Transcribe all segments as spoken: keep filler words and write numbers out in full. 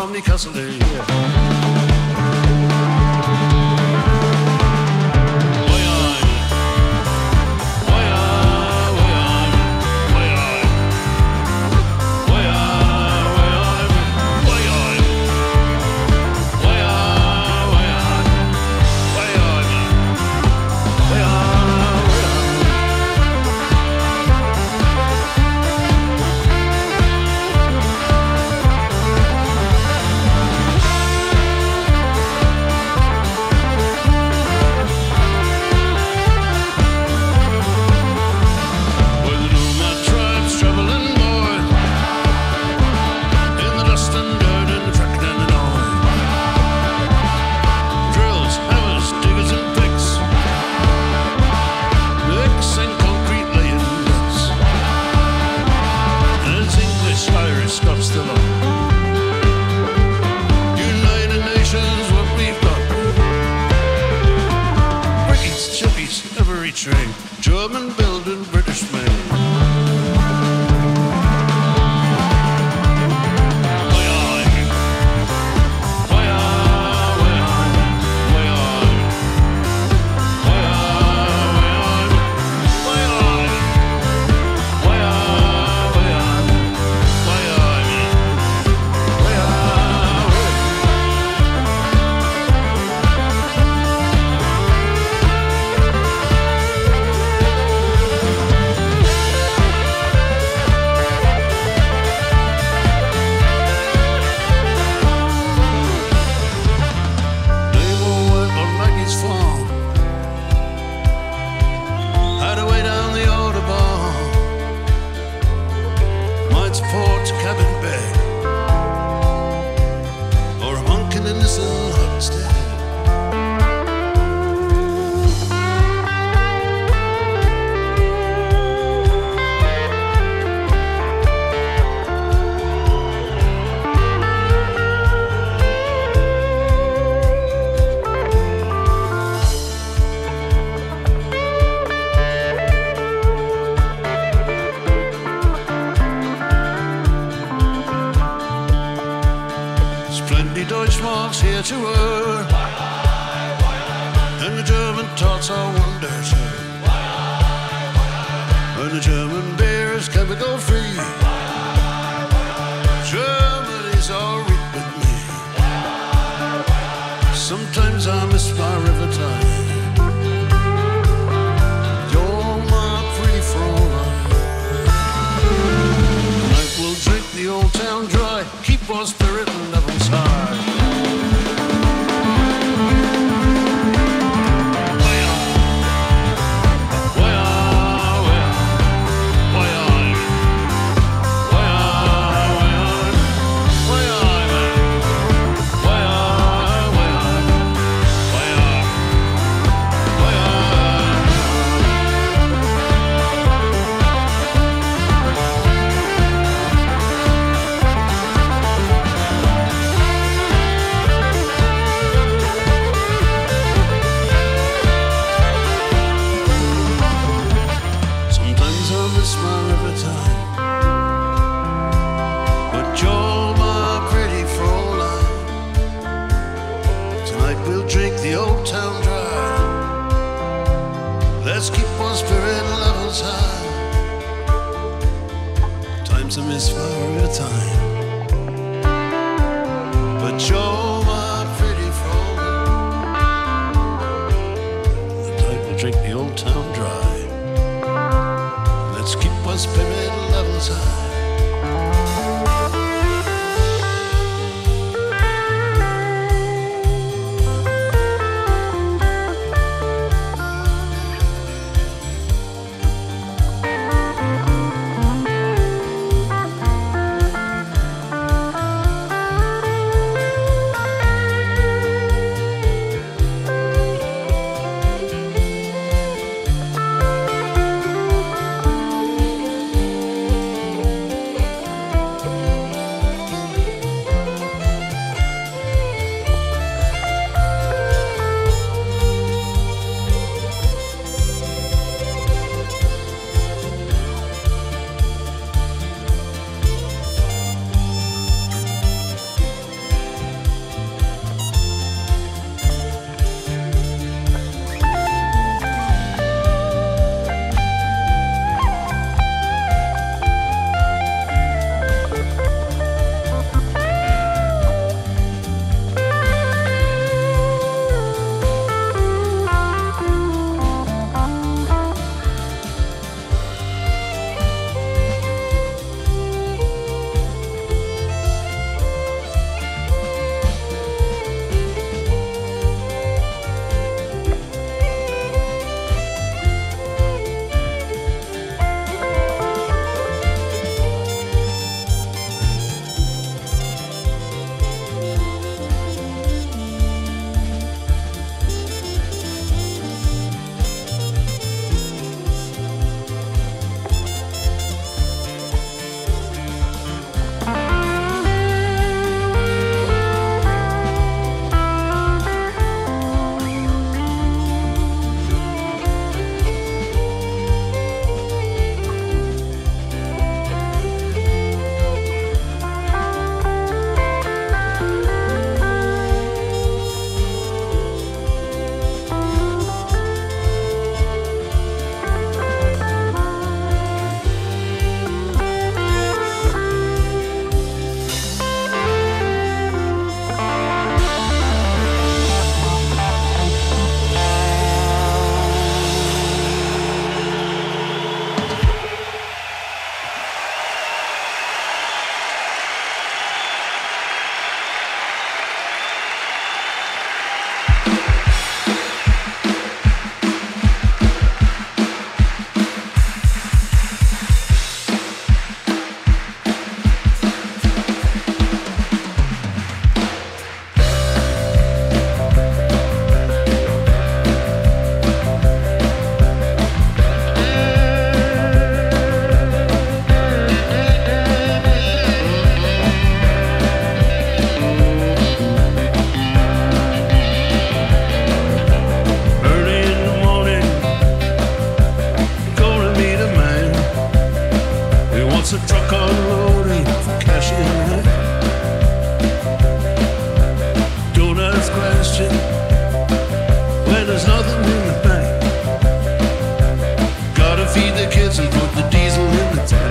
from Newcastle to here. question when there's nothing in the bank. Gotta feed the kids and put the diesel in the tank.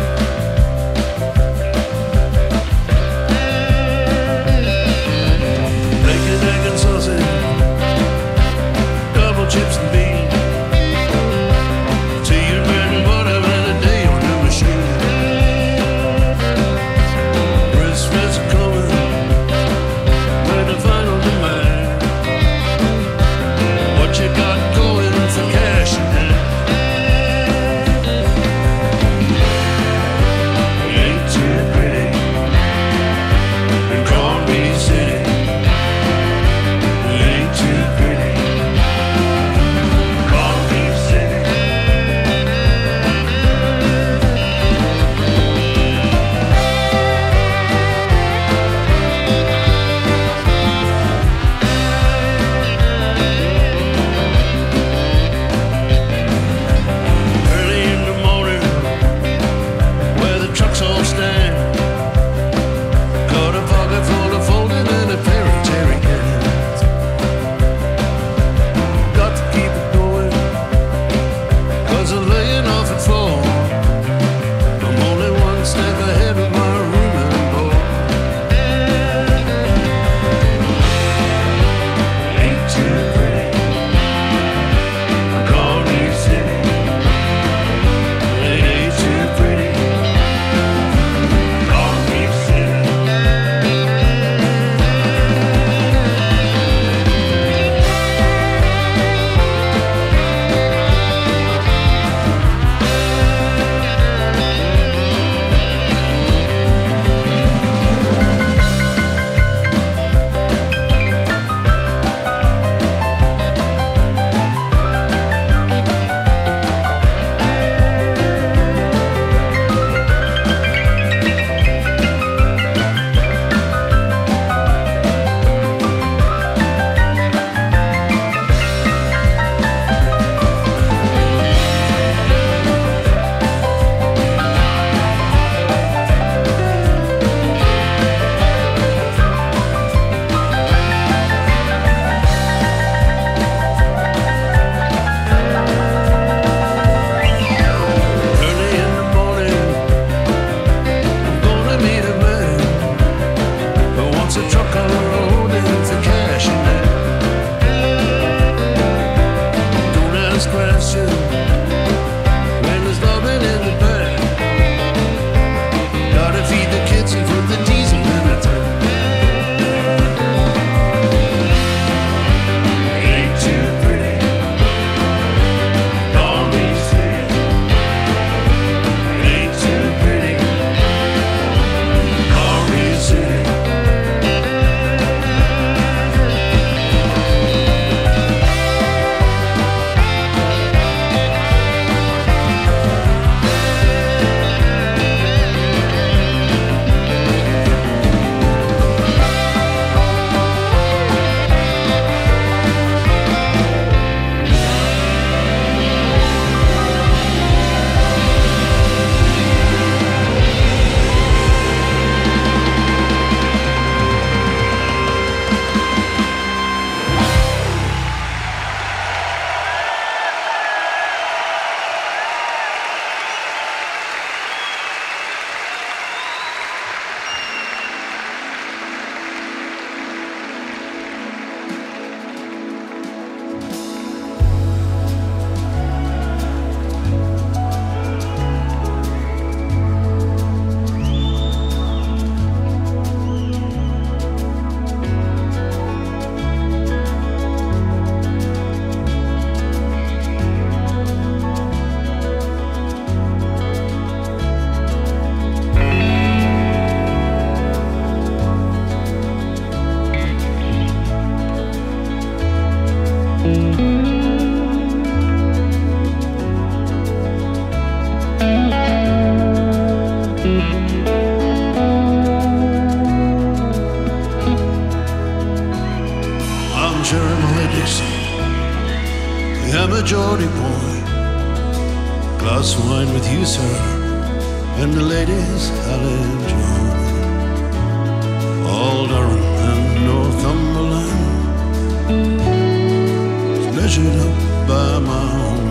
measured up by my own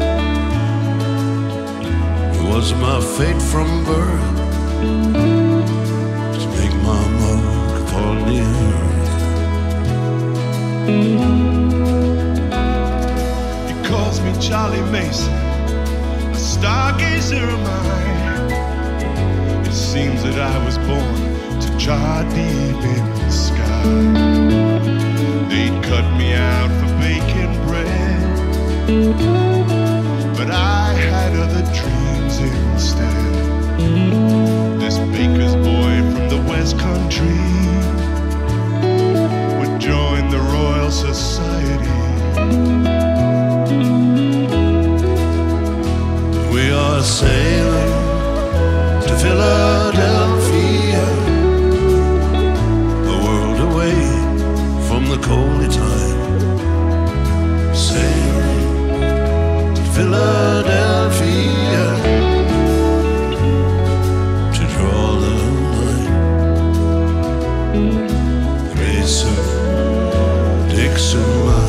hand. It was my fate from birth to make my mark upon the earth. He calls me Charlie Mason, a stargazer of mine. It seems that I was born to jar deep in the sky. They cut me out for baking bread, but I had other dreams instead. This baker's boy from the West Country would join the Royal Society. We are sailing to Philadelphia, the colder time. Sailing to Philadelphia to draw the line. Grayson, Dixon line.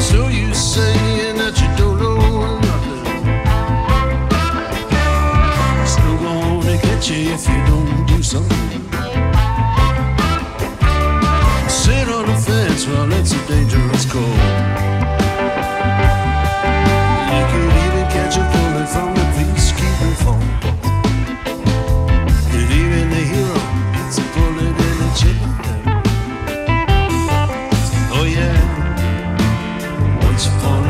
It's no use saying that you don't know nothing. It's no gonna get you if you don't do something. Sit on the fence, well, it's a dangerous call. You could even catch a bullet from the peacekeeping phone. And even the hero gets a bullet in the chicken. Oh yeah. It's fun.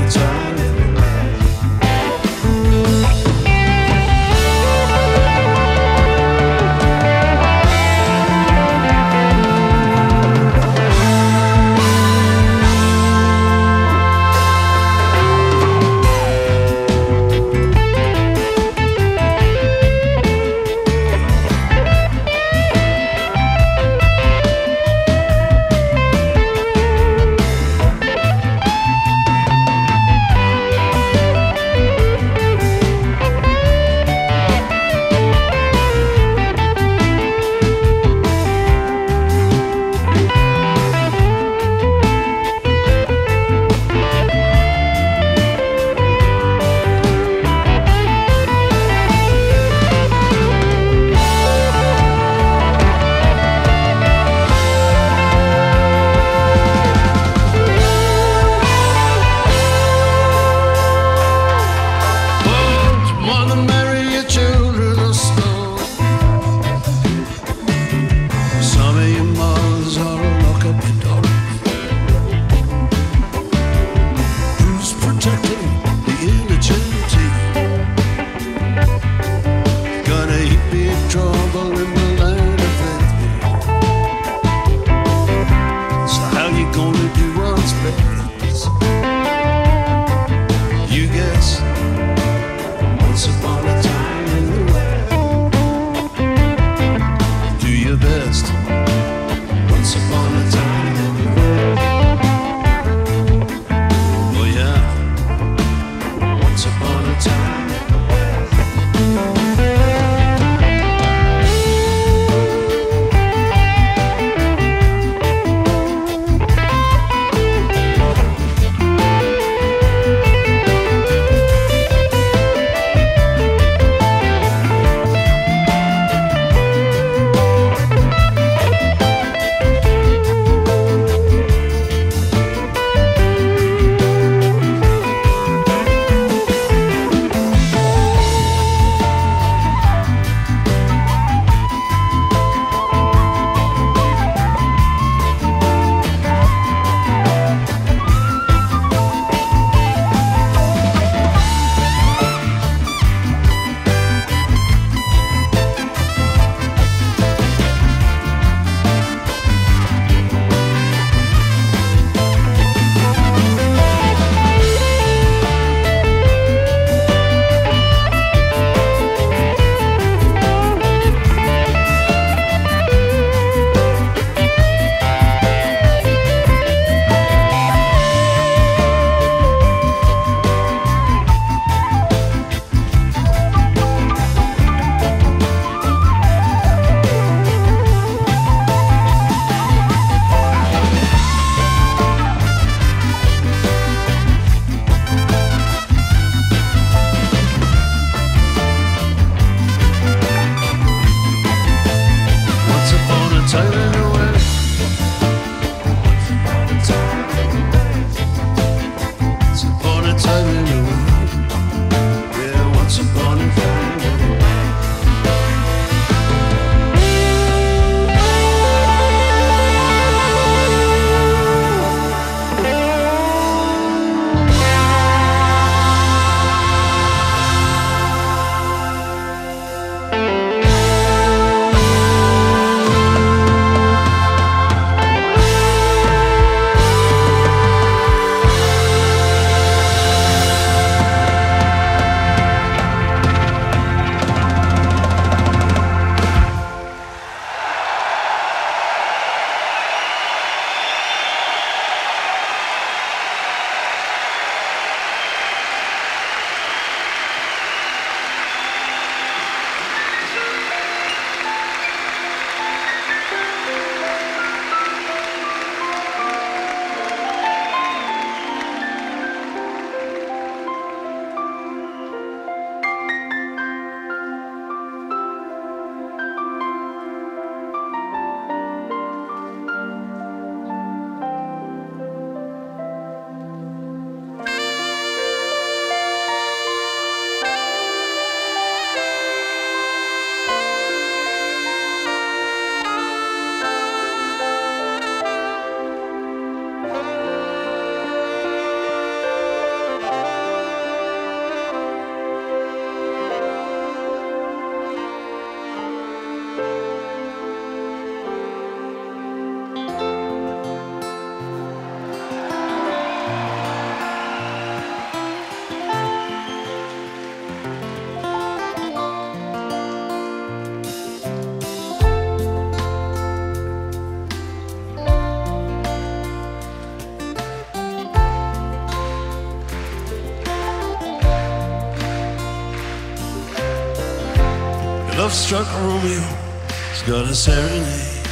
love-struck Romeo's got a serenade,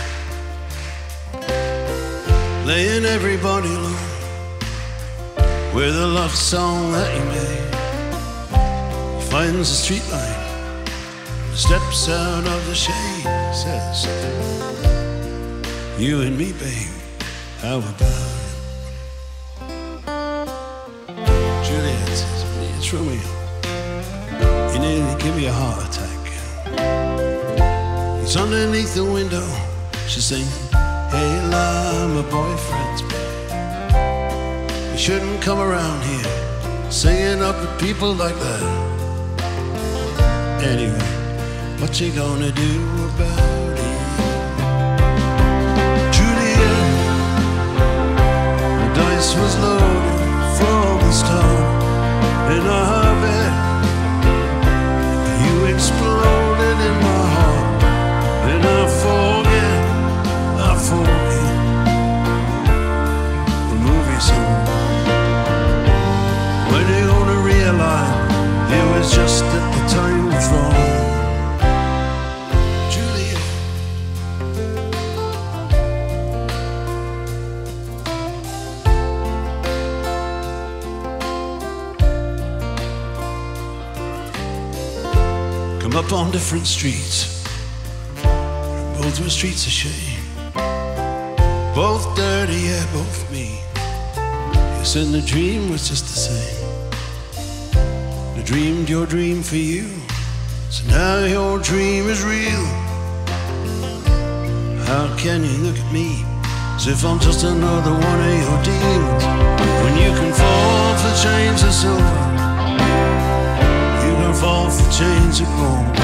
laying everybody low with a love song that he made. He finds a street light, steps out of the shade, says, you and me, babe, how about it? Juliet says, it's Romeo. You nearly give me a heart attack. It's underneath the window. She's saying, hey, love, my boyfriend's back. You shouldn't come around here singing up to people like that. Anyway, what you gonna do about it? Juliet, the dice was loaded from the start, and I have it. You exploded in my heart, and I forget, I forget the movie song. When you're gonna realize it was just at the time was wrong. Juliet, up on different streets, both were streets of shame, both dirty, yeah, both mean. Yes, and the dream was just the same. I dreamed your dream for you, so now your dream is real. How can you look at me as if I'm just another one of your deals, when you can fall for chains of silver, fall for chains of gold,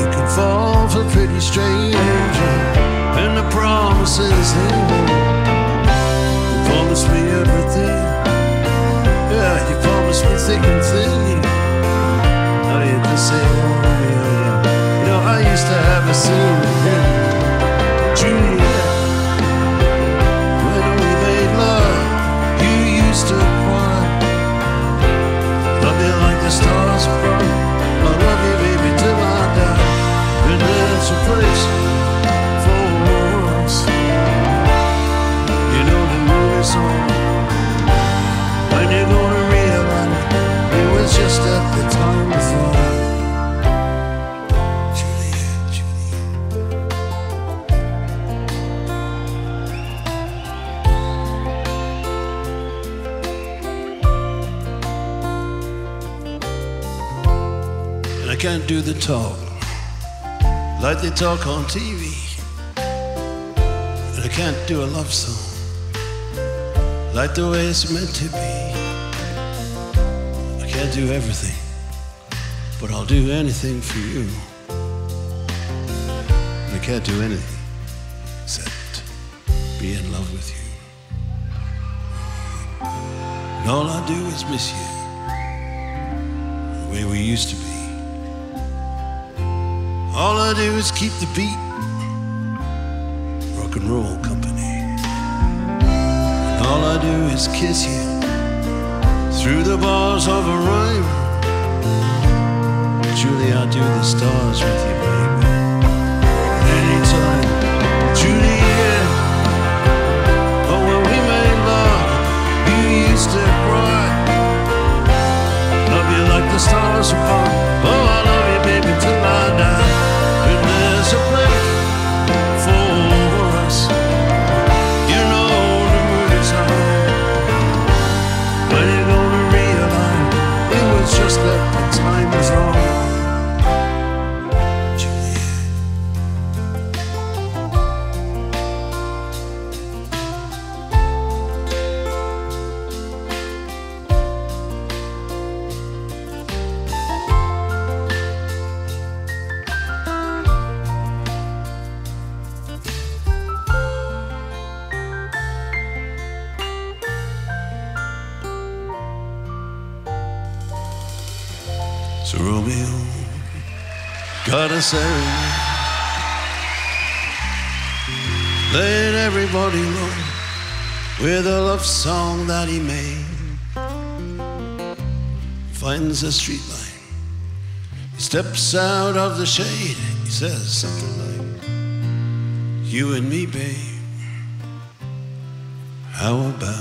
you can fall for pretty stranger and the promises they hold. You promised me everything, yeah, you promised me thick and thin. Now you can say, oh yeah, you know I used to have a scene with him. Juliet, when we made love, you used to cry, love you like the stars. I love you, baby, till I die. And there's a place for words. You know the movie song. When you're gonna realize it was just at the time before. Juliet, Juliet. Can't do the talk like they talk on T V, and I can't do a love song like the way it's meant to be. I can't do everything, but I'll do anything for you, and I can't do anything except be in love with you, and all I do is miss you the way we used to be. All I do is keep the beat, rock and roll company. And all I do is kiss you through the bars of a rhyme. Julie, I do the stars with you, baby. Anytime, Julie, yeah. Oh, when we made love, you used to cry. Love you like the stars above. Oh, I love you, baby, till I die. There's a place for us. You know the movie's on, but you're gonna realize it was just that the time was wrong. Let everybody know with a love song that he made. Finds a street line, He steps out of the shade. He says something like, "You and me, babe, how about it?"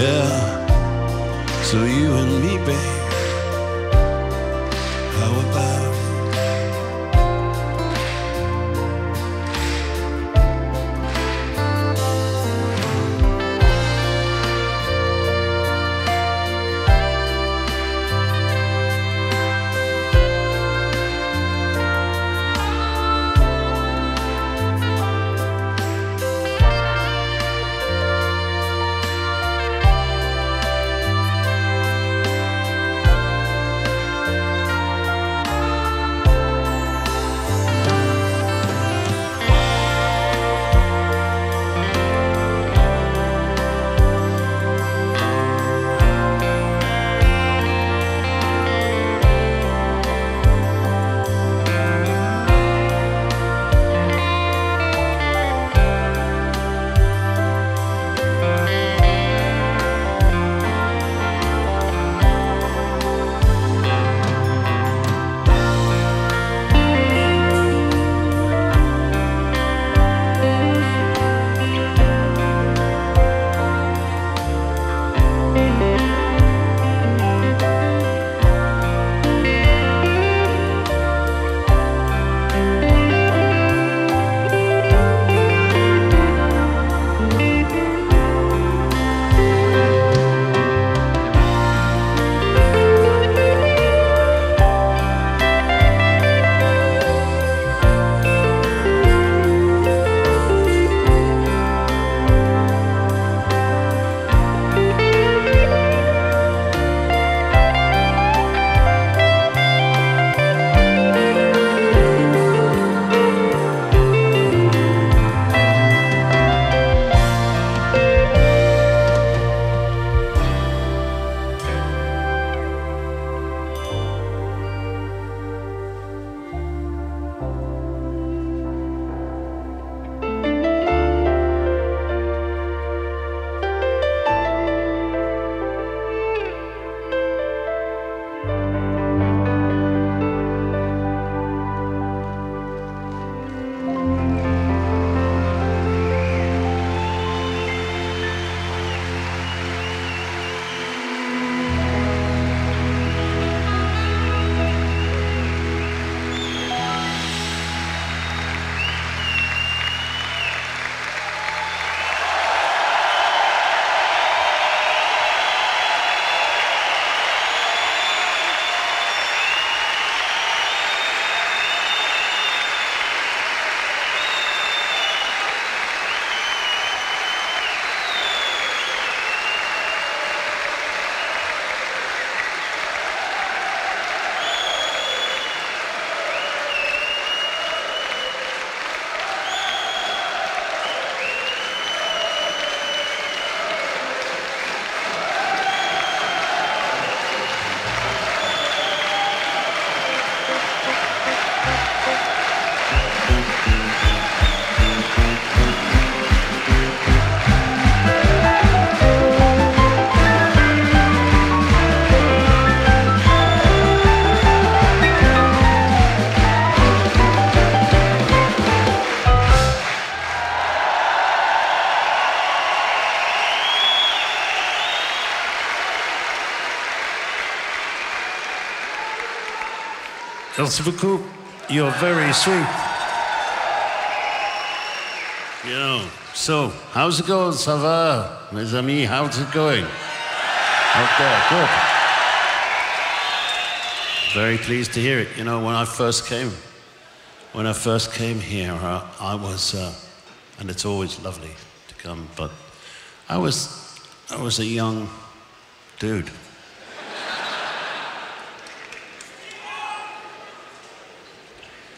Yeah, so you and me, babe, how about Elsie, you're very sweet. You know, so, how's it going, ça va, mes amis? How's it going? Okay, good. Very pleased to hear it. You know, when I first came, when I first came here, I, I was, uh, and it's always lovely to come, but I was, I was a young dude.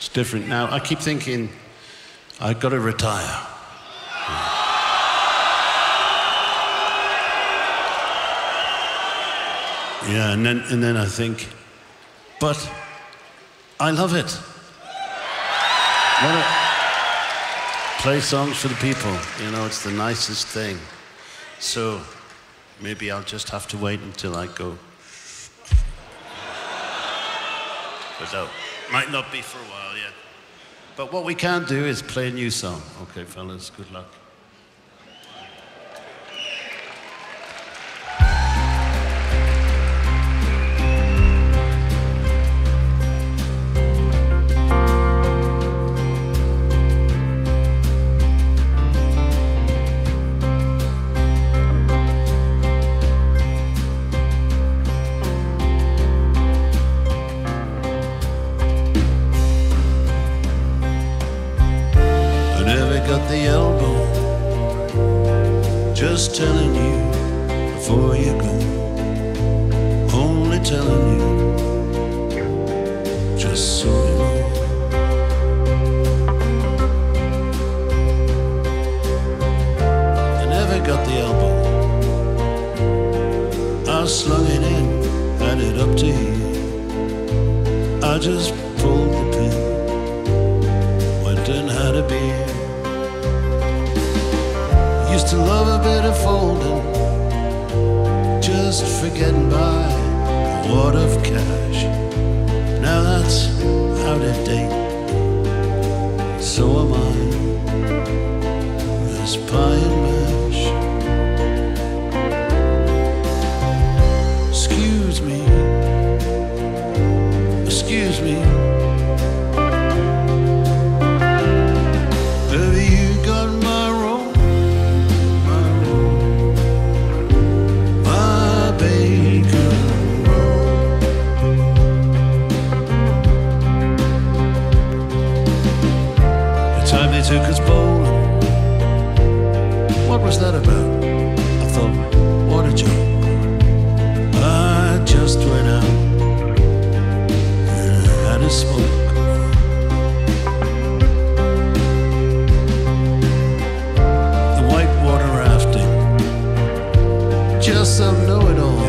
It's different now. I keep thinking, I've got to retire. Yeah, yeah and, then, and then I think, but I love it. Wanna play songs for the people. You know, it's the nicest thing. So maybe I'll just have to wait until I go. But that might not be for a while yet. But what we can do is play a new song. Okay, fellas, good luck. Telling you before you go, only telling you just so you know. I never got the elbow, I slung it in, had it up to you. I just pulled the pin, went and had a beer. Used to love a bit of folding, just for getting by, a wad of cash. Now that's out of date, so am I, this pie and mash. Excuse me, excuse me, baby, you got my took us bowling. What was that about? I thought, what a joke. I just went out and had a smoke. The white water rafting, just some know-it-all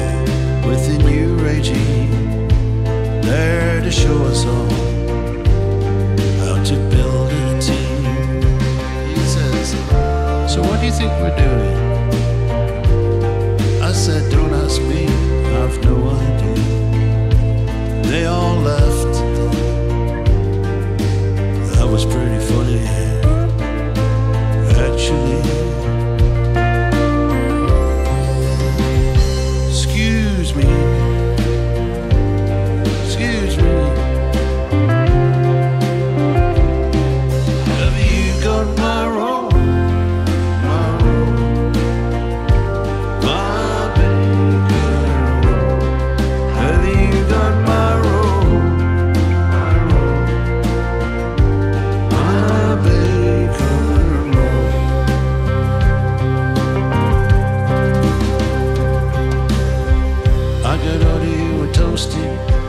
with the new regime, there to show us all. So what do you think we're doing? I said, don't ask me, I've no idea. They all laughed. That was pretty funny, actually. Excuse me, excuse me.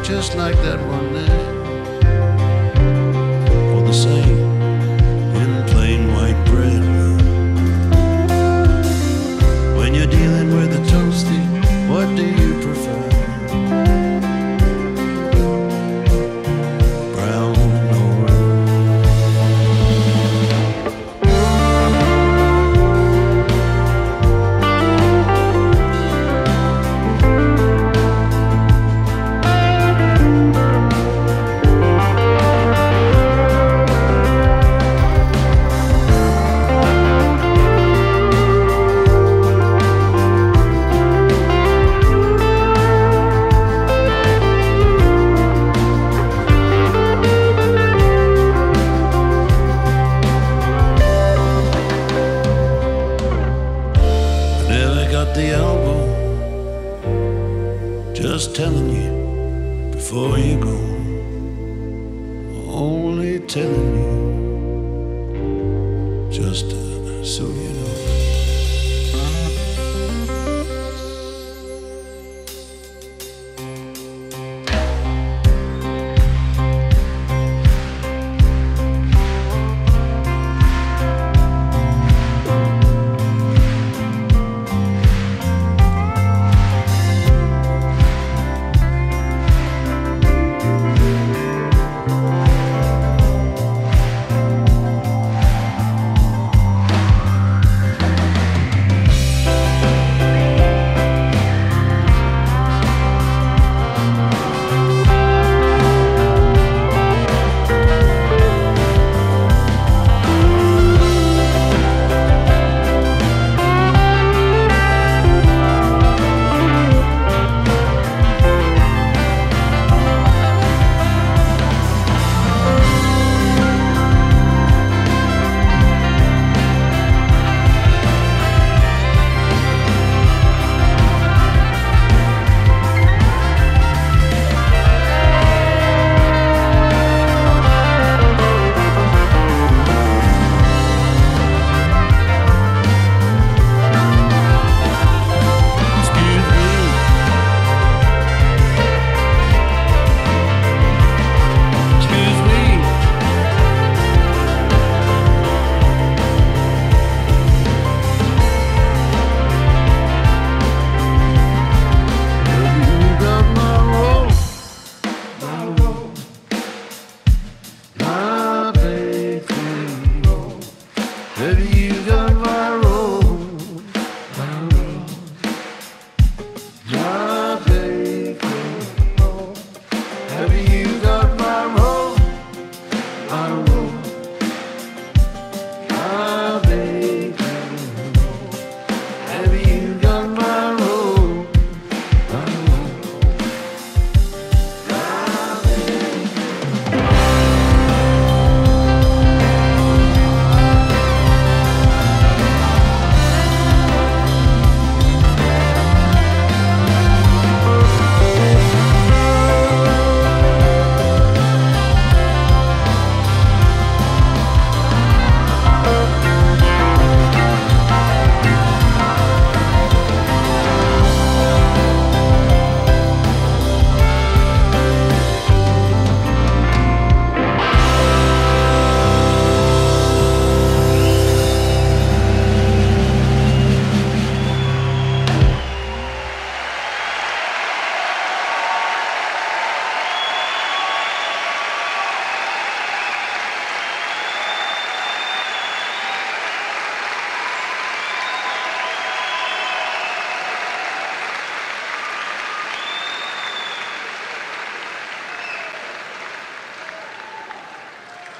Just like that one there, all the same, in plain white bread. When you're dealing with a toasty, what do you prefer?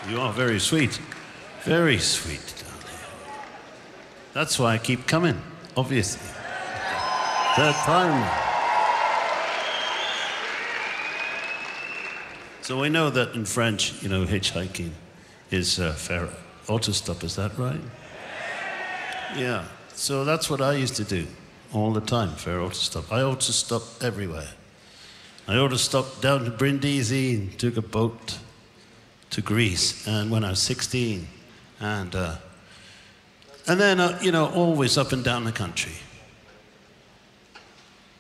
You are very sweet. Very sweet, darling. That's why I keep coming, obviously. Third time. So I know that in French, you know, hitchhiking is uh, faire autostop, is that right? Yeah, so that's what I used to do all the time, faire autostop. I autostop everywhere. I autostopped down to Brindisi and took a boat to Greece, and when I was sixteen, and, uh, and then, uh, you know, always up and down the country,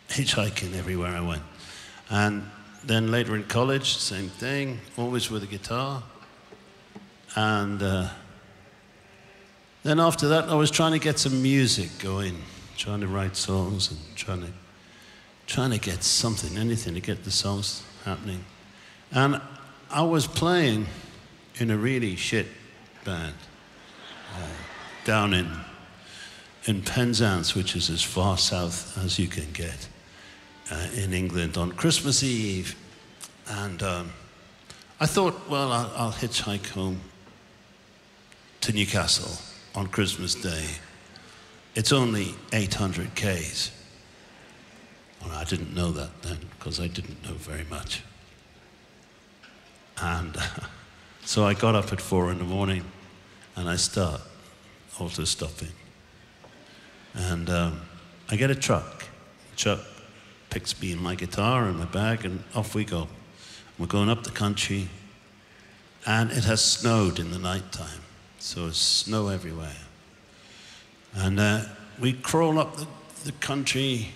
hitchhiking everywhere I went. And then later in college, same thing, always with a guitar. And uh, then after that, I was trying to get some music going, trying to write songs and trying to, trying to get something, anything to get the songs happening. And I was playing in a really shit band uh, down in, in Penzance, which is as far south as you can get. Uh, in England on Christmas Eve, and um, I thought, well, I'll, I'll hitchhike home to Newcastle on Christmas Day. It's only eight hundred kays. Well, I didn't know that then, because I didn't know very much. And uh, so I got up at four in the morning, and I start auto-stopping. And um, I get a truck, truck, picks me and my guitar and my bag, and off we go. We're going up the country, and it has snowed in the nighttime, so it's snow everywhere. And uh, we crawl up the, the country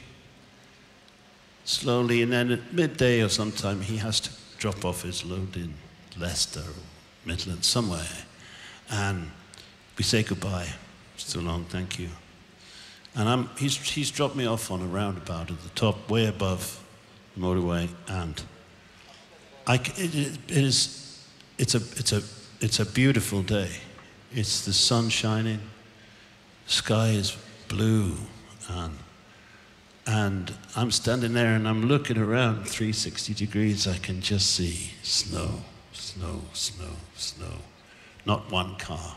slowly, and then at midday or sometime, he has to drop off his load in Leicester or Midland, somewhere. And we say goodbye. So long, thank you. And I'm, he's, he's dropped me off on a roundabout at the top, way above the motorway, and I, it, it is, it's, a, it's, a, it's a beautiful day. It's the sun shining, sky is blue, and, and I'm standing there and I'm looking around three hundred sixty degrees, I can just see snow, snow, snow, snow. Not one car,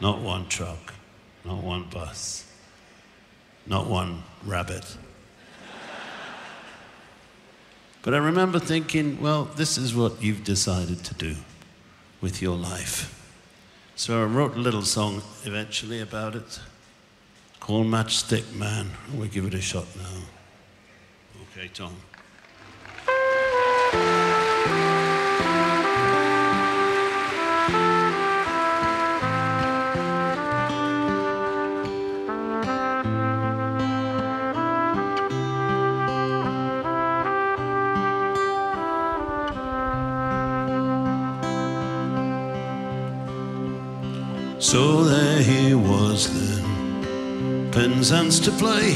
not one truck. Not one bus, not one rabbit. But I remember thinking, well, this is what you've decided to do with your life. So I wrote a little song eventually about it, called Matchstick Man. We'll give it a shot now. Okay, Tom. So there he was then, Penzance to play,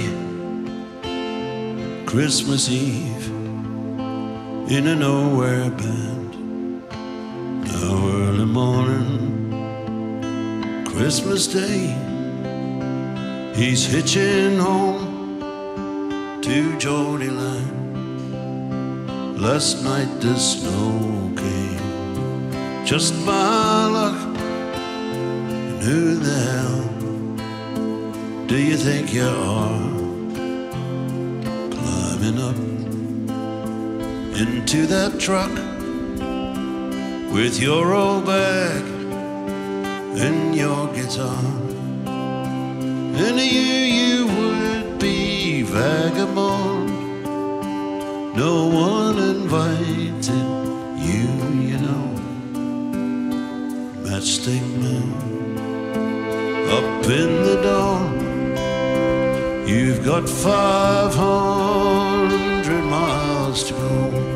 Christmas Eve, in a nowhere band. Now early morning, Christmas Day, he's hitching home to Geordie Land. Last night the snow came, just by luck. Who the hell do you think you are? Climbing up into that truck with your old bag and your guitar. And you, you would be vagabond. No one invited you, you know. Matchstick Man. Up in the dawn, you've got five hundred miles to go.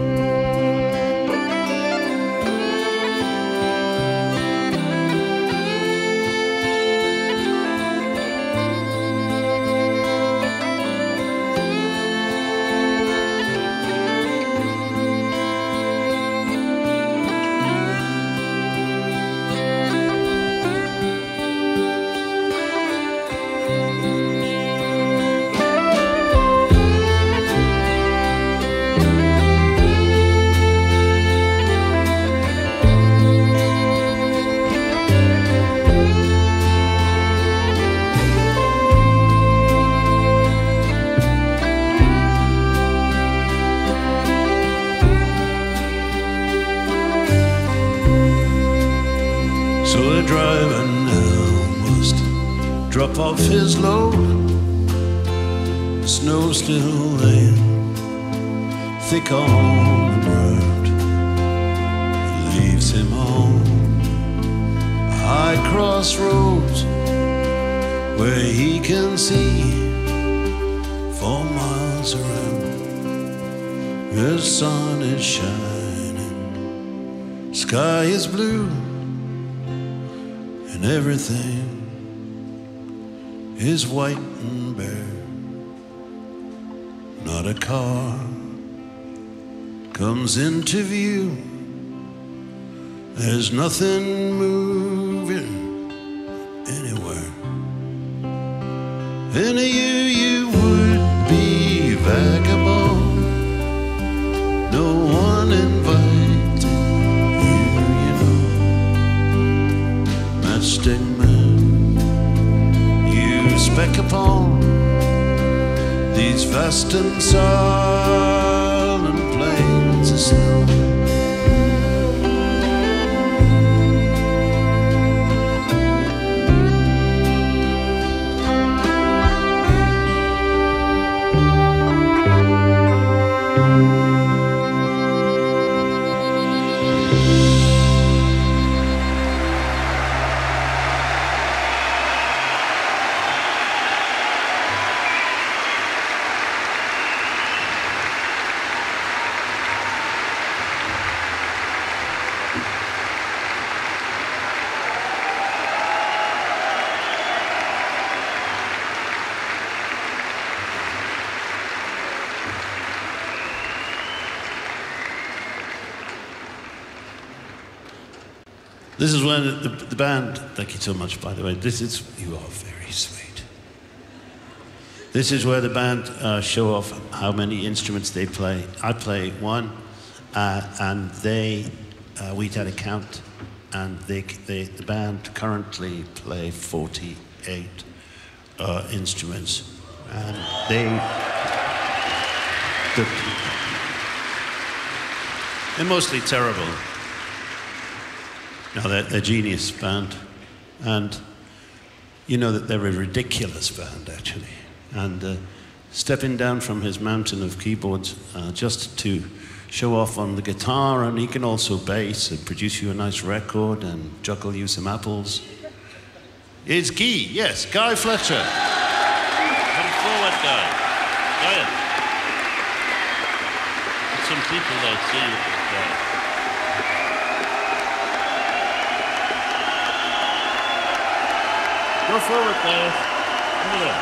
drop off his load. Snow still laying thick on the road. It leaves him on a high crossroads where he can see for miles around. The sun is shining, sky is blue, and everything is white and bare. Not a car comes into view. There's nothing moving anywhere. In a year you would be vagabond. No one invited you, you know. Matchstick Man, back upon these vast and silent plains of snow. This is when the, the band, thank you so much, by the way, this is, you are very sweet. This is where the band uh, show off how many instruments they play. I play one, uh, and they, uh, we had a count, and they, they, the band currently play forty-eight uh, instruments. And they, the, they're mostly terrible. No, they're, they're a genius band, and you know that they're a ridiculous band, actually. And uh, stepping down from his mountain of keyboards uh, just to show off on the guitar, and he can also bass and produce you a nice record and juggle you some apples. It's Guy, yes, Guy Fletcher. Come forward, Guy. Guy. Some people don't see you, Guy. Go forward, guys. Look at that.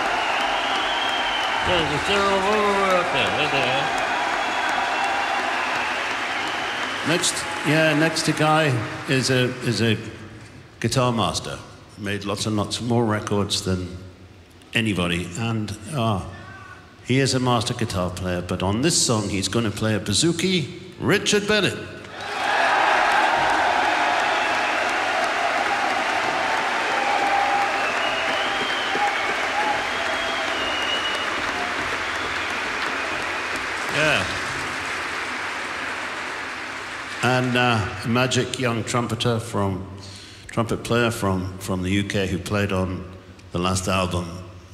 There's a zero over up there. There they are. Next, yeah, next to Guy is a is a guitar master. Made lots and lots more records than anybody, and ah, oh, he is a master guitar player. But on this song, he's going to play a bouzouki. Richard Bennett. And uh, a magic young trumpeter from, trumpet player from, from the U K who played on the last album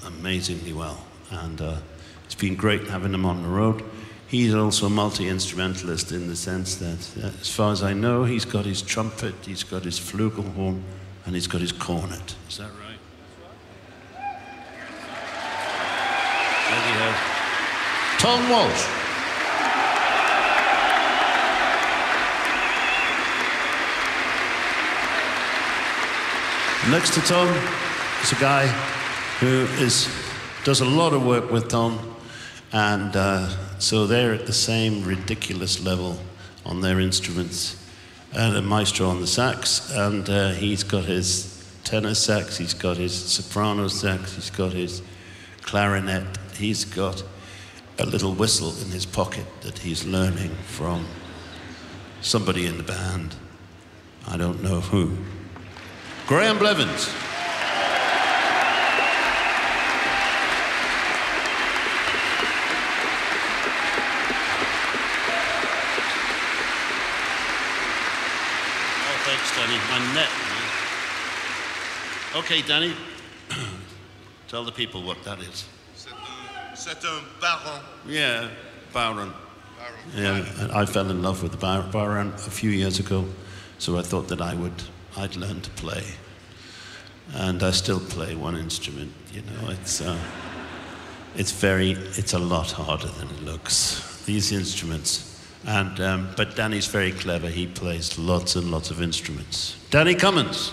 amazingly well. And uh, it's been great having him on the road. He's also a multi-instrumentalist in the sense that, uh, as far as I know, he's got his trumpet, he's got his flugelhorn, and he's got his cornet. Is that right? And he has Tom Walsh. Next to Tom is a guy who is, does a lot of work with Tom, and uh, so they're at the same ridiculous level on their instruments. And a maestro on the sax, and uh, he's got his tenor sax, he's got his soprano sax, he's got his clarinet, he's got a little whistle in his pocket that he's learning from somebody in the band. I don't know who. Graham Blevins. Oh, thanks, Danny. My net. Man. Okay, Danny. Tell the people what that is. C'est un baron. Yeah, baron. Yeah, I fell in love with the bar baron a few years ago, so I thought that I would, I'd learn to play. And I still play one instrument, you know, it's, uh, it's very, it's a lot harder than it looks, these instruments. And, um, but Danny's very clever, he plays lots and lots of instruments. Danny Cummins.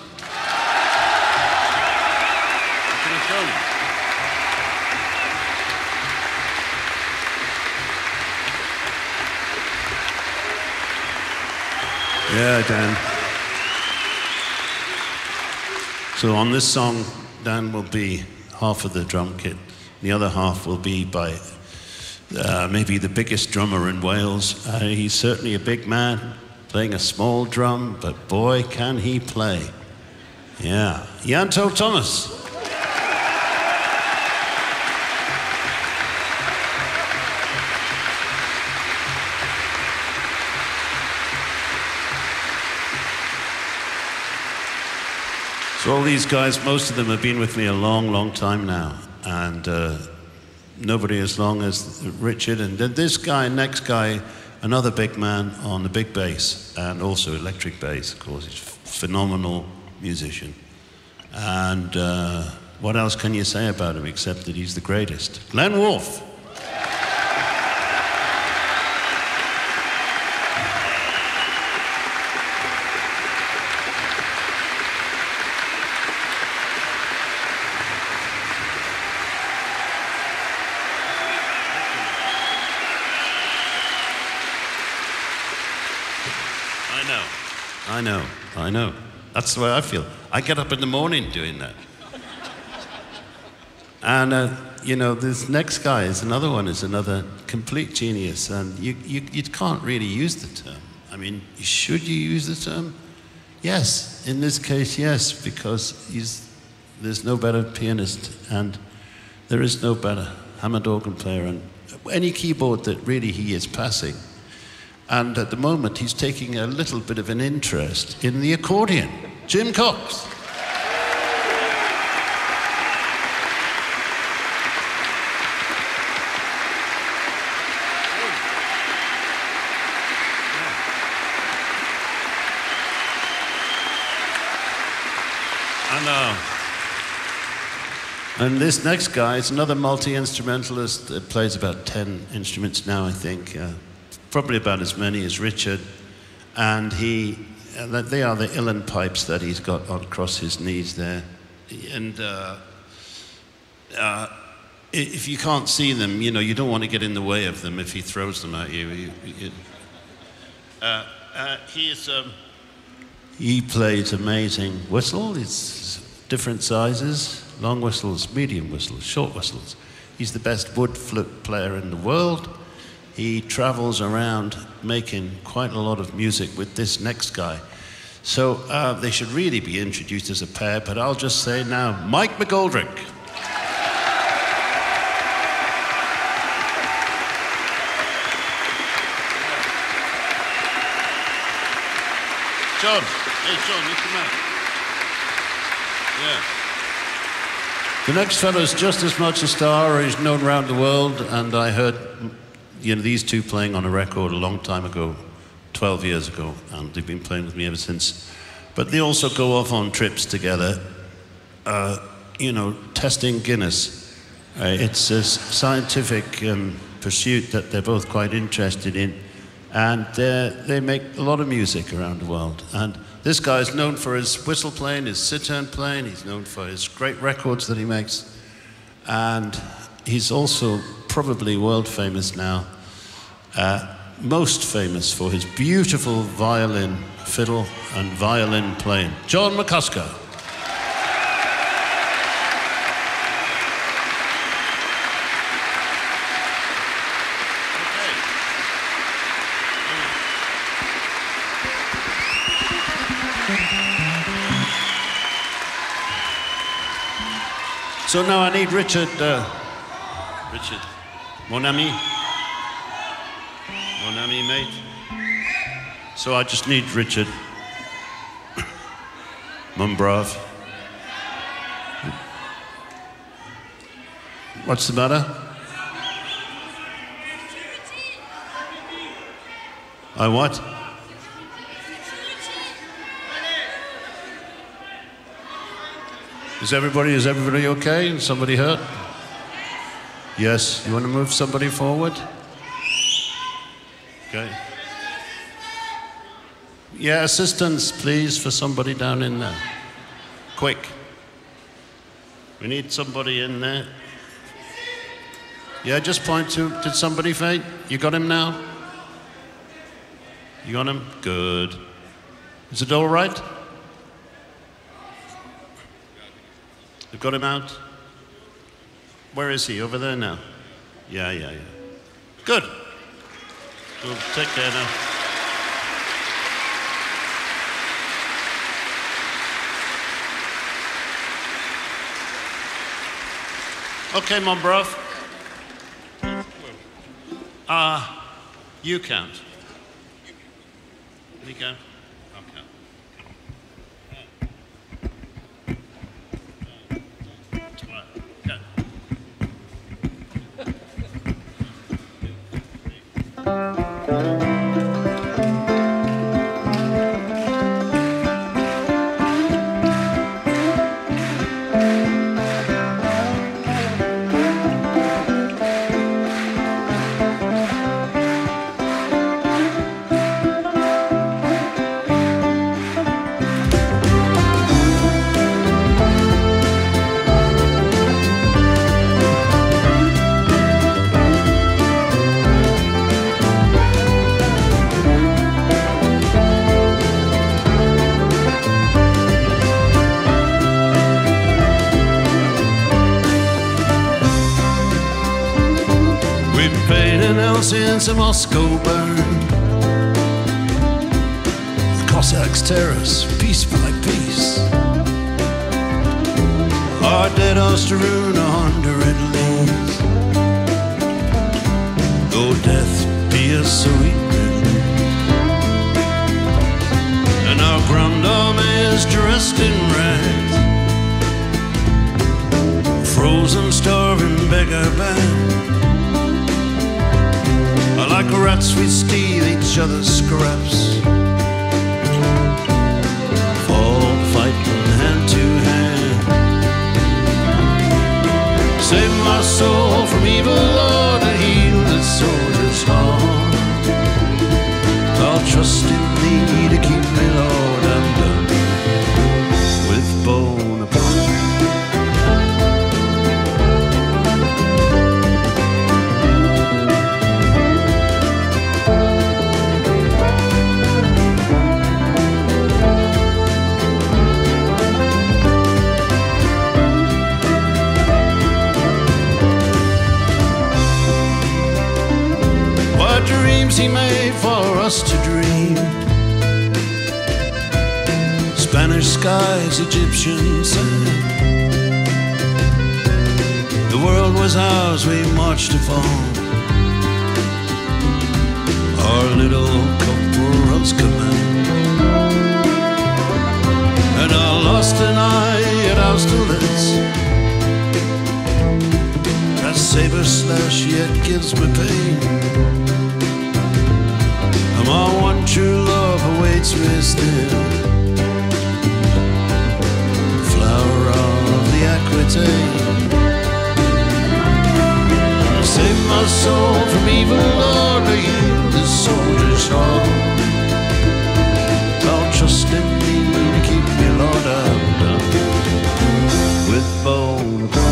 Yeah, Dan. So on this song, Dan will be half of the drum kit. The other half will be by uh, maybe the biggest drummer in Wales. Uh, he's certainly a big man, playing a small drum, but boy, can he play. Yeah. Yanto Thomas. So all these guys, most of them have been with me a long, long time now, and uh, nobody as long as Richard, and then this guy, next guy, another big man on the big bass, and also electric bass, of course, he's a phenomenal musician. And uh, what else can you say about him except that he's the greatest? Glenn Wolfe. I know, I know. That's the way I feel. I get up in the morning doing that. And, uh, you know, this next guy is another one, is another complete genius, and you, you, you can't really use the term. I mean, should you use the term? Yes, in this case, yes, because he's, there's no better pianist, and there is no better Hammond organ player, and any keyboard that really he is passing. And at the moment, he's taking a little bit of an interest in the accordion. Jim Cox. And, uh, and this next guy is another multi-instrumentalist that plays about ten instruments now, I think. Uh, probably about as many as Richard, and he, they are the Uilleann pipes that he's got across his knees there. And uh, uh, if you can't see them, you know, you don't want to get in the way of them if he throws them at you. you, you uh, uh, he, is, um, he plays amazing whistle, it's different sizes, long whistles, medium whistles, short whistles. He's the best wood flute player in the world. He travels around making quite a lot of music with this next guy. So uh, they should really be introduced as a pair, but I'll just say now, Mike McGoldrick. John, hey John, you come out. Yeah. The next fellow's just as much a star, or he's known around the world, and I heard you know, these two playing on a record a long time ago, twelve years ago, and they've been playing with me ever since. But they also go off on trips together, uh, you know, testing Guinness. Uh, it's a scientific um, pursuit that they're both quite interested in, and they make a lot of music around the world. And this guy's known for his whistle playing, his cittern playing, he's known for his great records that he makes, and he's also probably world famous now, uh, most famous for his beautiful violin fiddle and violin playing. John McCusker. Okay. So now I need Richard, uh, Richard. Mon ami. Mon ami, mate. So I just need Richard. Mon brave. What's the matter? I what? Is everybody, is everybody okay? Is somebody hurt? Yes. You want to move somebody forward? Okay. Yeah, assistance, please, for somebody down in there. Quick. We need somebody in there. Yeah, just point to, did somebody faint? You got him now? You got him? Good. Is it all right? They've got him out. Where is he? Over there now? Yeah, yeah, yeah. Good. We'll take care now. Okay, mon bruv. Ah, uh, you count. You count. I'll count. Go. Since a Moscow burned, the Cossacks tear us piece by piece. Our dead Osteruna under it leans, though death be a sweet release. And our grand army is dressed in rags, frozen, starving beggar band. Like rats we steal each other's scraps, fall fighting hand to hand. Save my soul from evil, Lord, and heal the soldier's heart. I'll trust in Thee to keep me, Lord, I'm done with Bonaparte. Dreams He made for us to dream, Spanish skies, Egyptian sand. The world was ours, we marched upon. Our little corporal's command. And I lost an eye at Austerlitz. That saber slash yet gives me pain. My one true love awaits me still, flower of the Aquitaine. Save my soul from evil, Lord, heal the soldier's heart. I'll trust in Thee to keep me, Lord, I'm done with Bonaparte.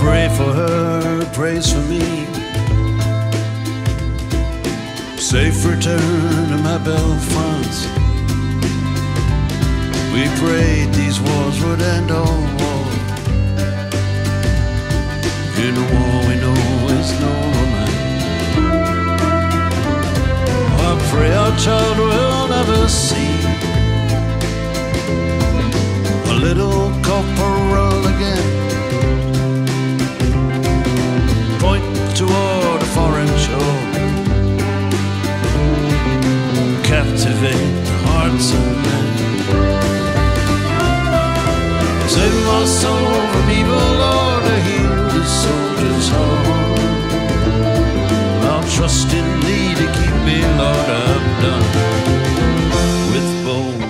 Pray for her, prays for me. Safe return to my belle France. We prayed these wars would end all war. In war we know is no romance. I pray our child will never see little corporal again. Point toward a foreign shore, captivate the hearts of men. Save my soul from evil, Lord, to heal the soldier's heart. I'll trust in Thee to keep me, Lord, I'm done with bold.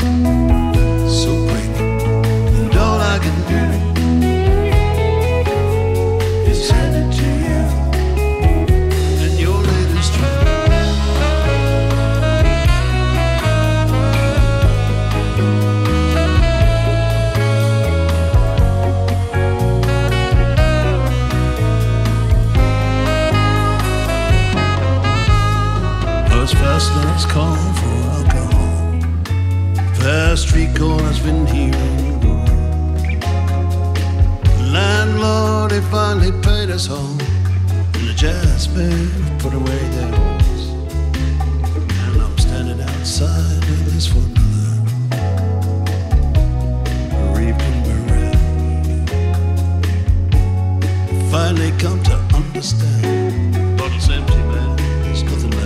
so quick, and all I can do is send it to you and your latest dream. Those first nights call for the street corner's been hearing. The landlord, he finally paid us home, and the jazz band put away their oars. And I'm standing outside with this wonderland, reaping bereft. Finally come to understand, bottle's empty, man, there's nothing left.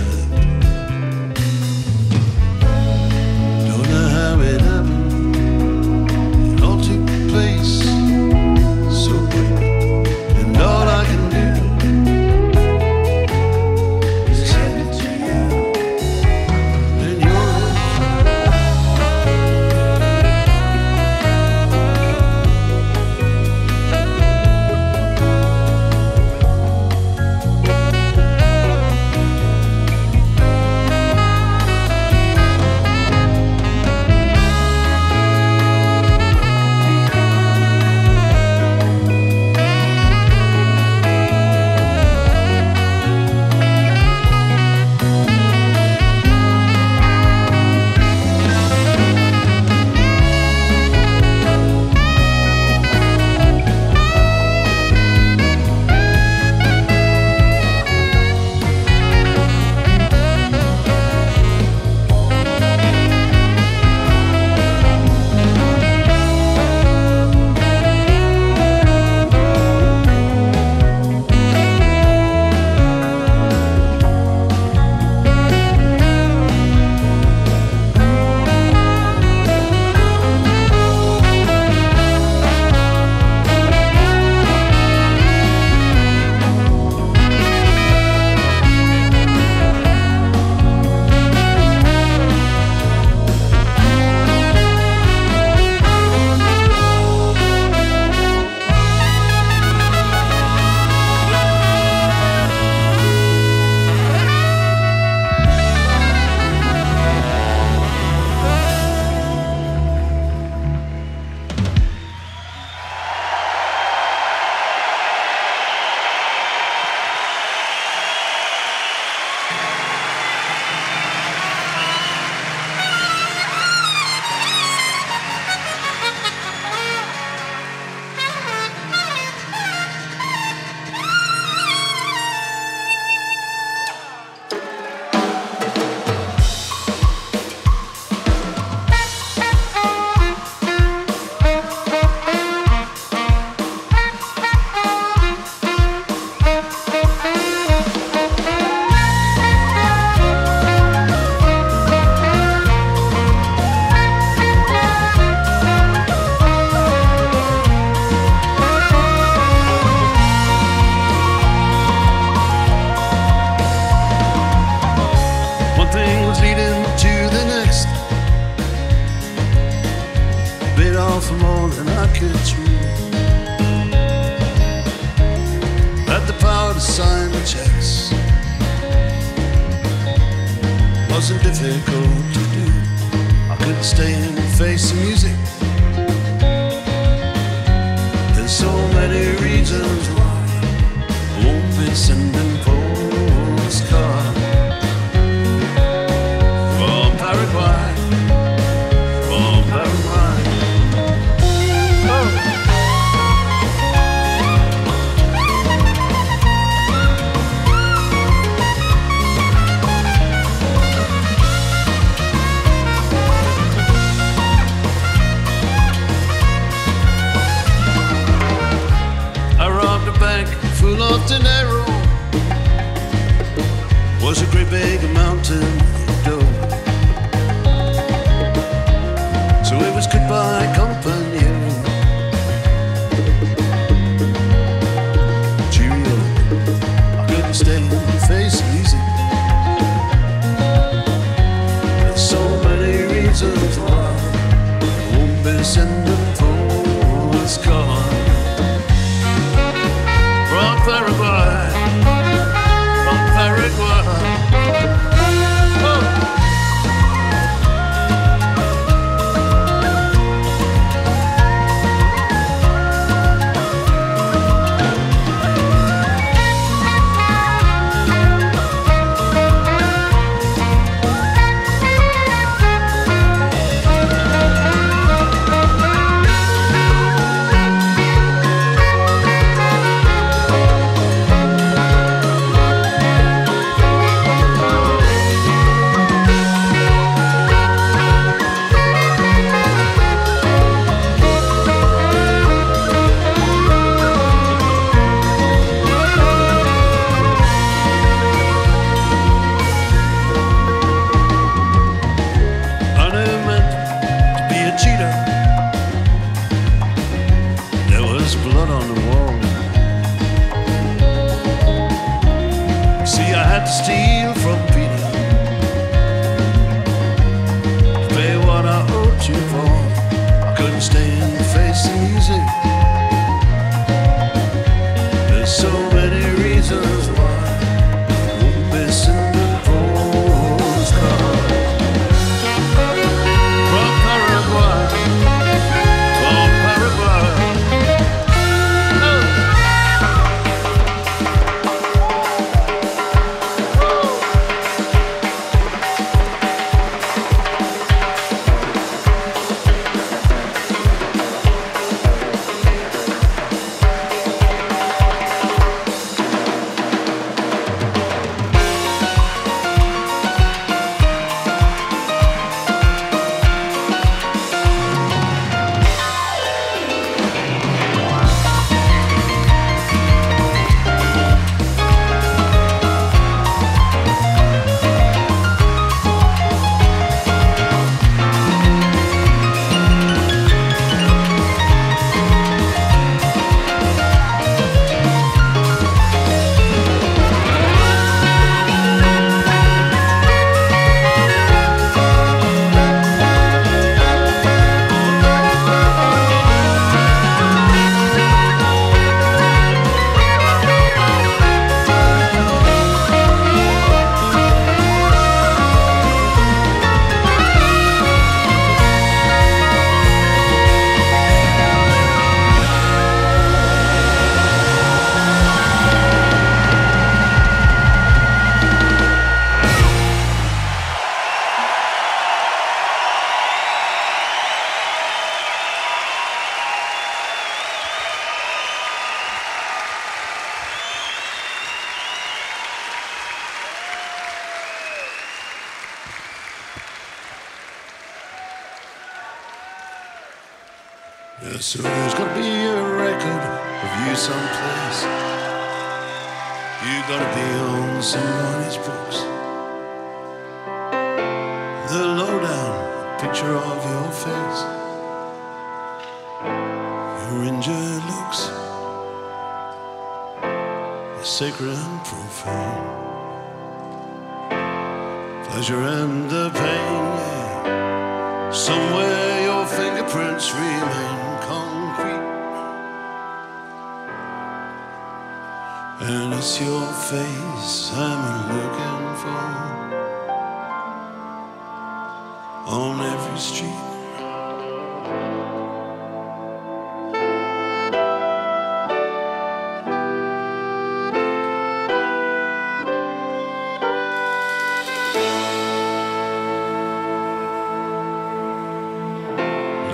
So many reasons why. horses and the fool's gone. From Paraguay, from Paraguay. So there's gonna be a record of you someplace. You're gonna be on somebody's books. The lowdown picture of your face, your injured looks, the sacred and profane, pleasure and the pain. Somewhere your fingerprints remain. And it's your face I'm looking for on every street.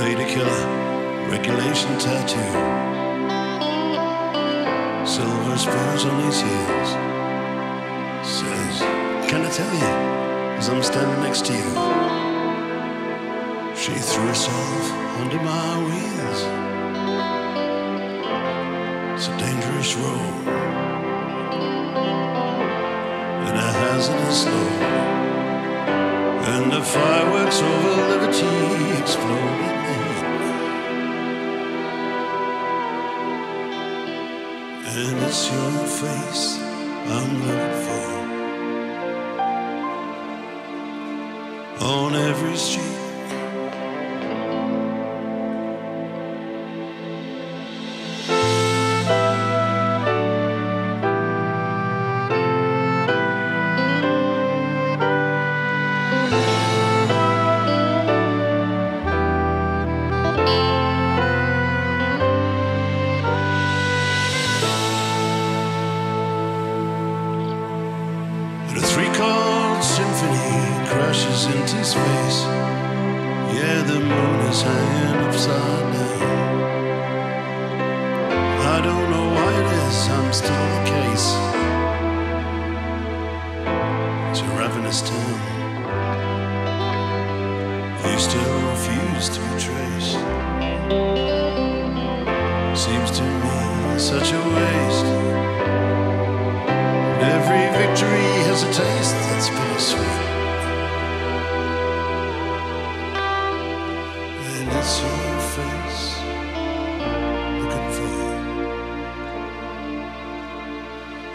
Lady killer, regulation tattoo. Silver spurs on his heels. Says, can I tell you, as I'm standing next to you? She threw herself under my wheels. It's a dangerous road and a hazardous load. And the fireworks over Liberty exploded. And it's your face I'm looking for on every street. the moon is hanging upside down. I don't know why it is, I'm still the case. It's a ravenous town. You still refuse to be traced. Seems to me such a waste. Every victory has a taste that's bittersweet. It's your face looking for you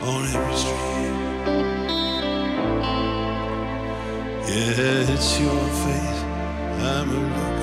on every street. Yeah, it's your face I'm looking for on every street.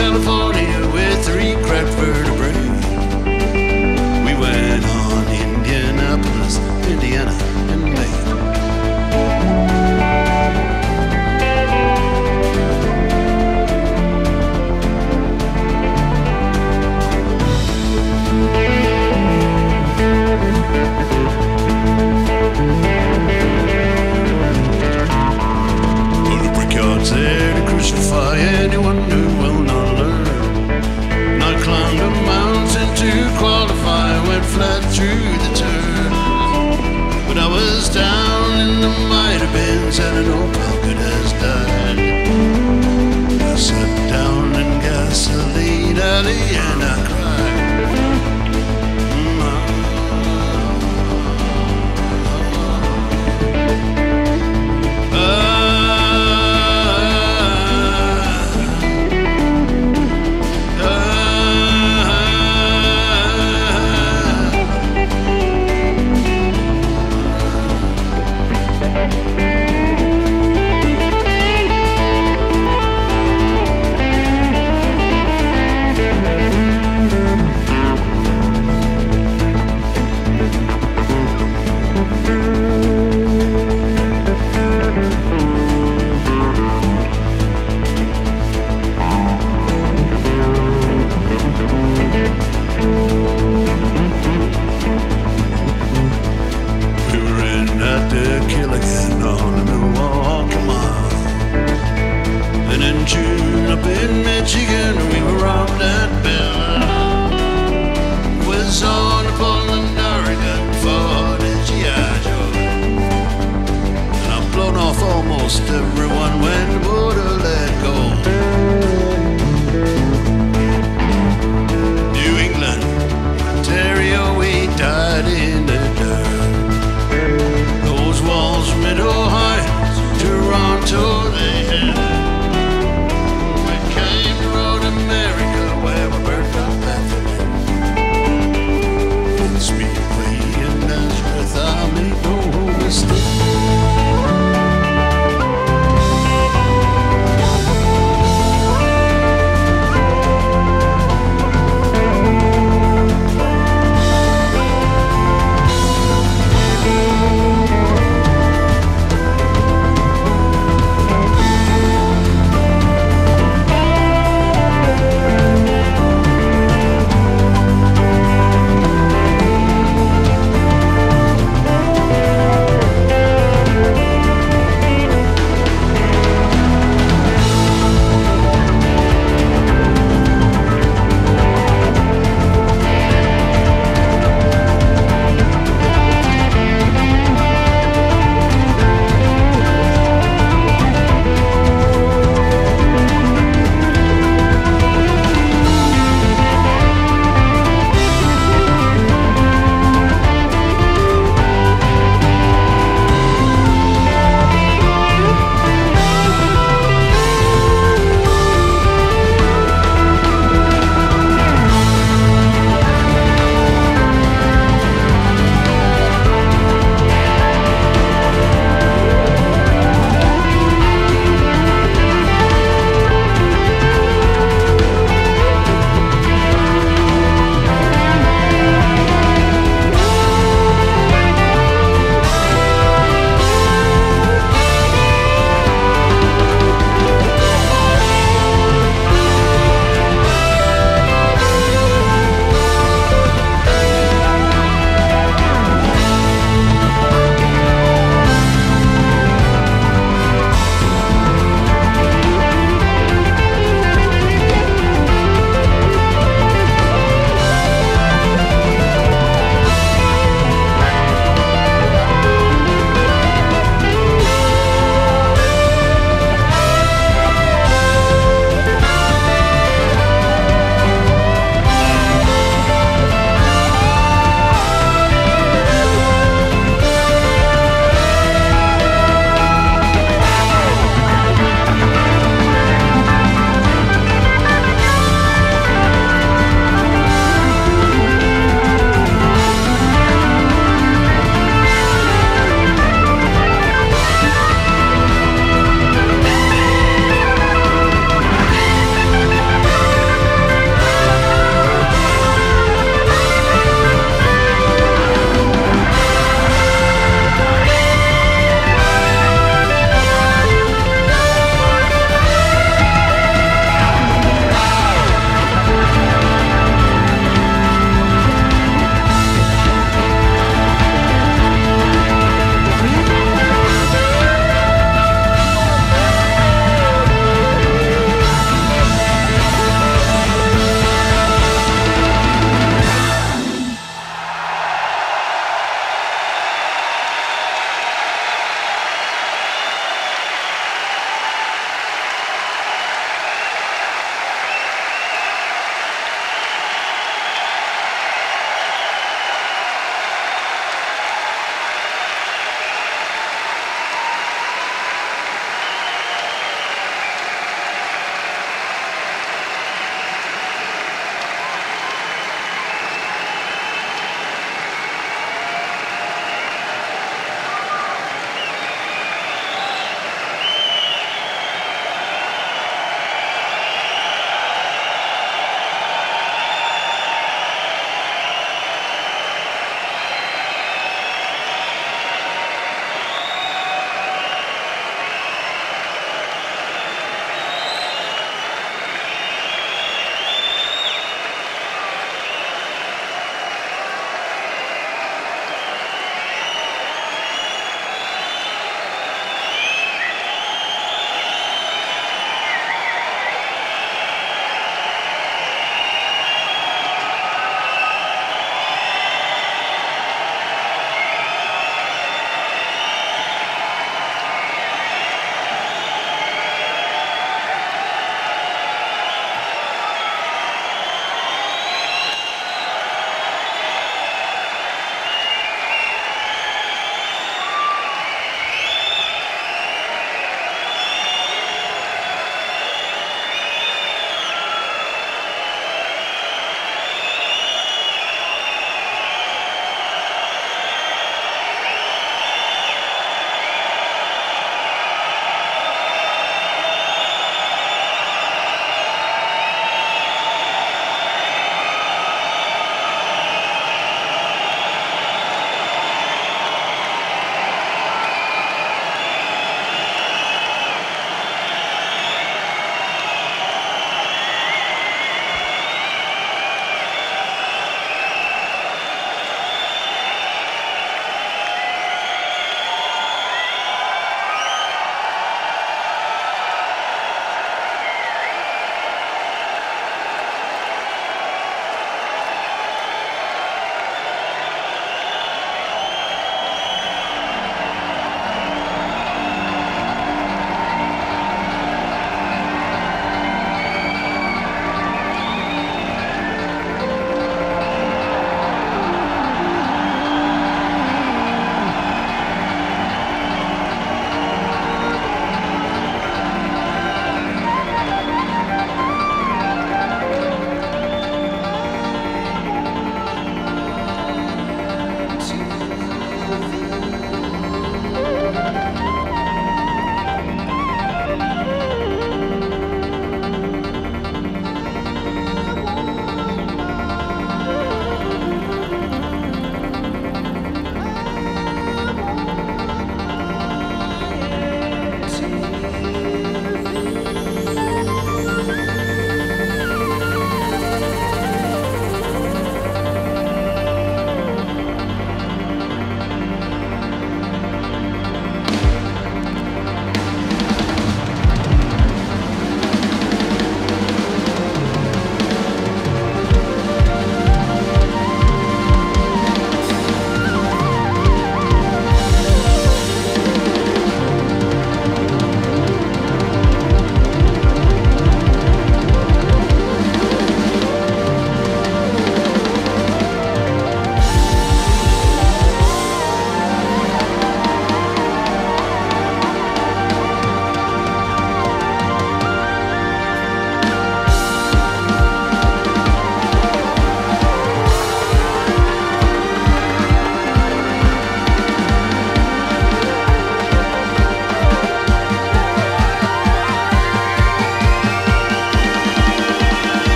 California with three cracked vertebrae. almost everyone went water let go. New England, Ontario, we died in the dirt. Those walls, Mid-Ohio, Toronto, they hit. We came round America where we burnt up Bethlehem. In Speedway and Nazareth, I make no mistake.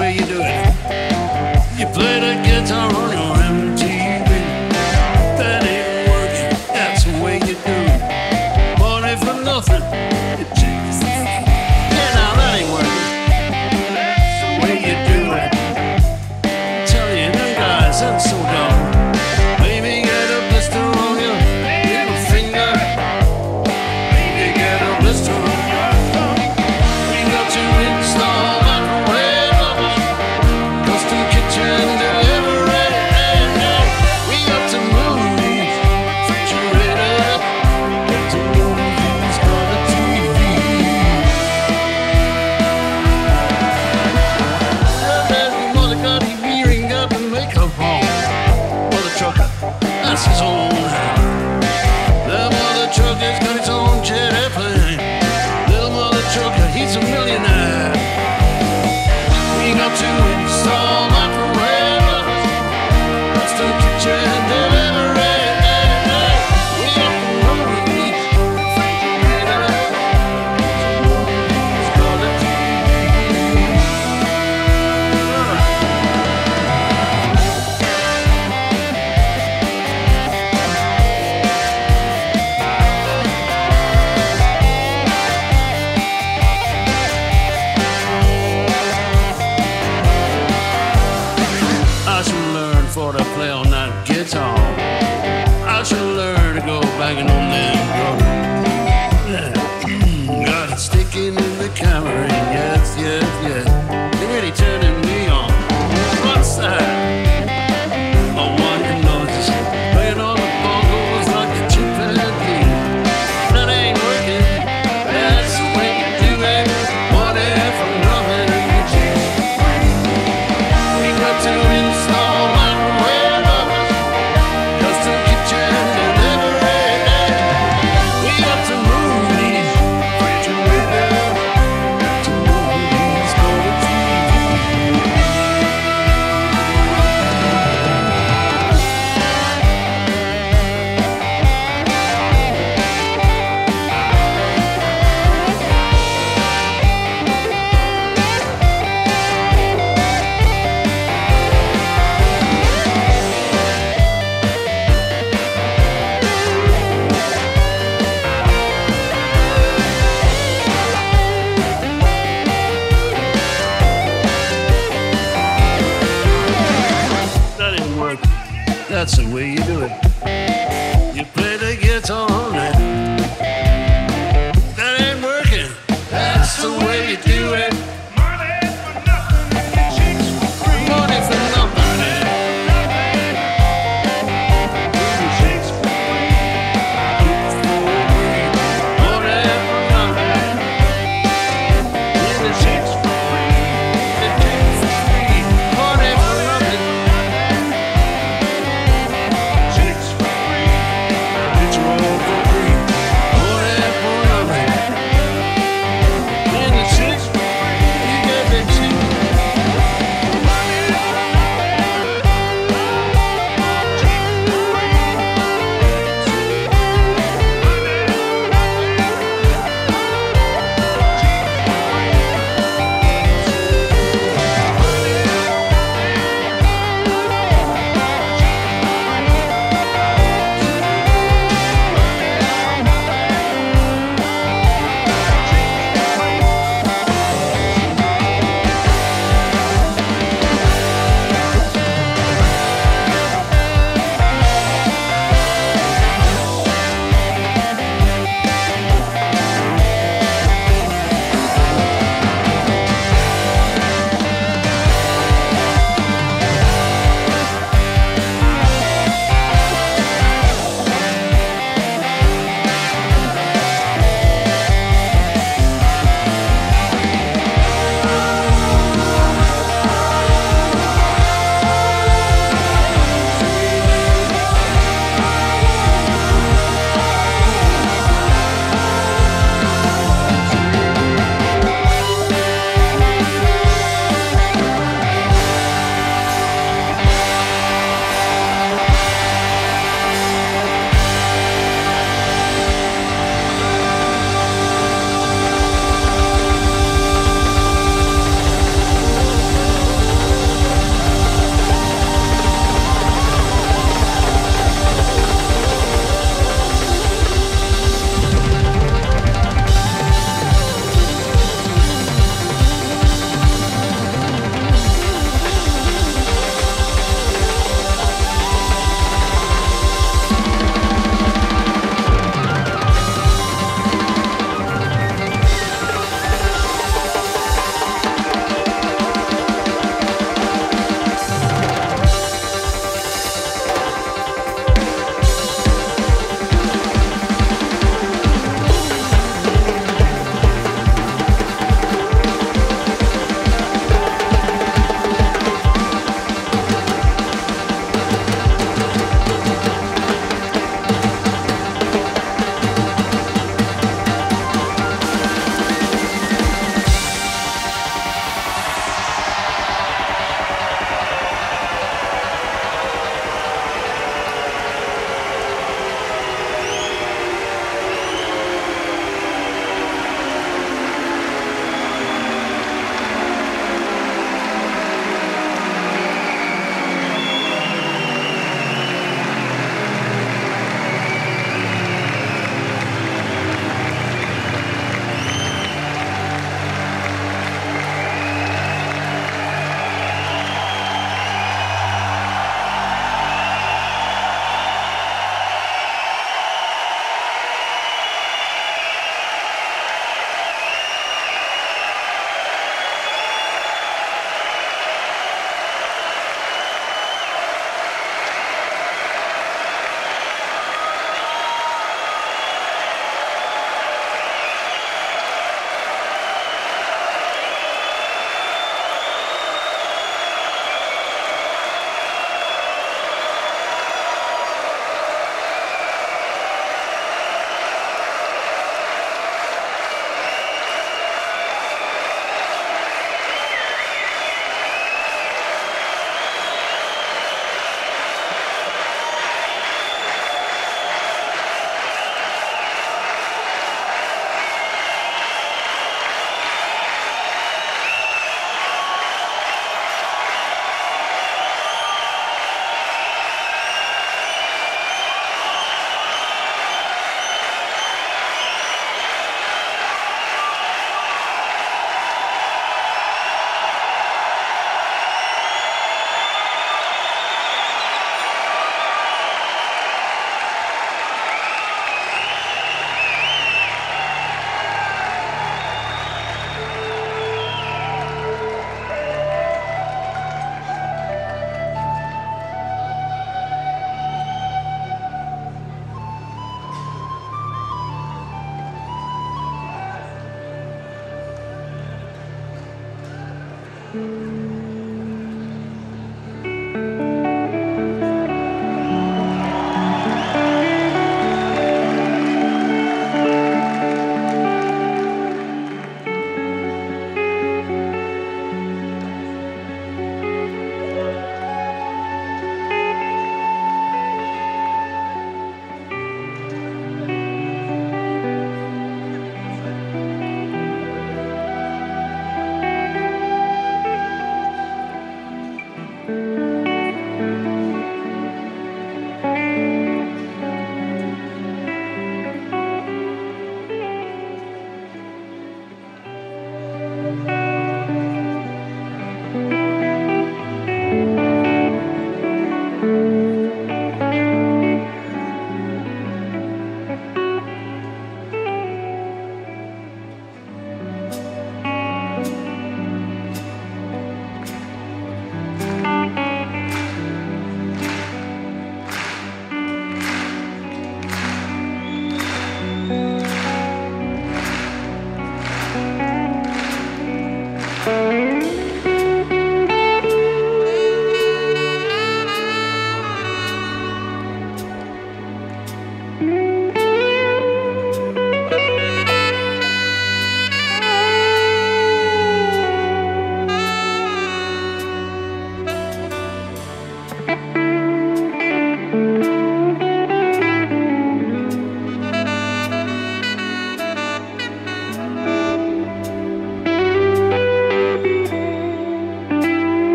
way you do it. You play the guitar on your M T V. That ain't working, that's the way you do it. Party for nothing, you take it. Yeah, now that ain't working, that's the way you do it. Tell you, them guys, that's so dumb. Maybe get a blister on your little finger. Maybe get a blister on your thumb. We got to install his own hand. Little mother trucker's got his own jet airplane. Little mother trucker, he's a millionaire. We got to install microwave ovens. That's the kitchen delivery. We got the movies, refrigerator. Movies got a T V. I should learn to go bagging on them. Yeah. Got it sticking in the camera. Yes, yes, yes. They're really turning me on. What's that? That's the way.